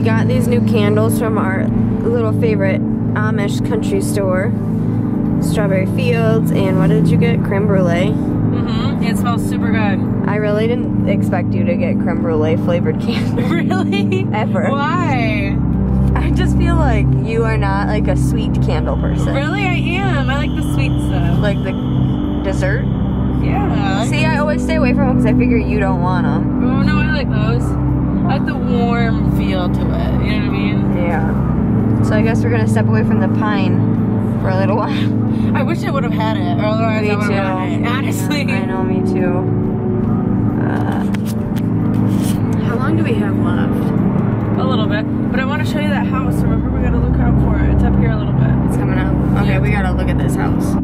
we got these new candles from our little favorite Amish country store, Strawberry Fields, and what did you get? Creme Brulee. Mm-hmm. It smells super good. I really didn't expect you to get creme brulee flavored candy. Really? Ever. Why? I just feel like you are not like a sweet candle person. Really? I am. I like the sweet stuff. Like the dessert? Yeah. See, I always stay away from them because I figure you don't want them. Oh, no, I like those. I like the warm feel to it. You know what I mean? Yeah. So I guess we're going to step away from the pine for a little while. I wish I would have had it, or otherwise I would have had it. Honestly. Yeah, I know, me too. How long do we have left? A little bit. But I want to show you that house. Remember, we gotta look out for it. It's up here a little bit. It's coming up. Okay, yeah, we gotta look at this house.